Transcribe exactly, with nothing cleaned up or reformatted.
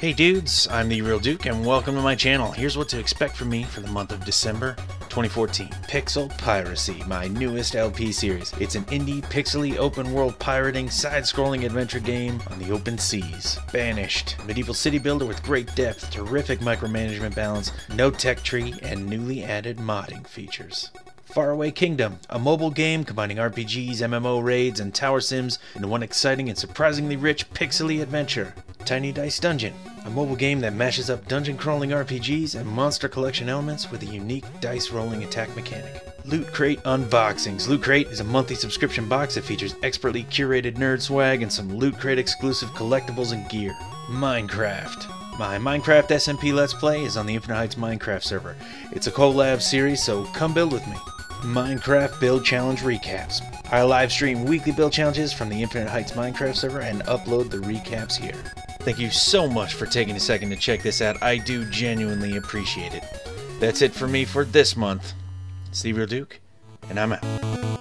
Hey dudes, I'm TheeRealDuke and welcome to my channel. Here's what to expect from me for the month of December twenty fourteen. Pixel Piracy, my newest L P series. It's an indie, pixely, open world pirating, side-scrolling adventure game on the open seas. Banished, medieval city builder with great depth, terrific micromanagement balance, no tech tree, and newly added modding features. Faraway Kingdom, a mobile game combining R P Gs, M M O raids, and tower sims into one exciting and surprisingly rich pixely adventure. Tiny Dice Dungeon, a mobile game that mashes up dungeon crawling R P Gs and monster collection elements with a unique dice rolling attack mechanic. Loot Crate Unboxings. Loot Crate is a monthly subscription box that features expertly curated nerd swag and some Loot Crate exclusive collectibles and gear. Minecraft. My Minecraft S M P Let's Play is on the Infinite Heights Minecraft server. It's a collab series, so come build with me. Minecraft Build Challenge Recaps. I live stream weekly build challenges from the Infinite Heights Minecraft server and upload the recaps here. Thank you so much for taking a second to check this out. I do genuinely appreciate it. That's it for me for this month. It's TheeRealDuke, and I'm out.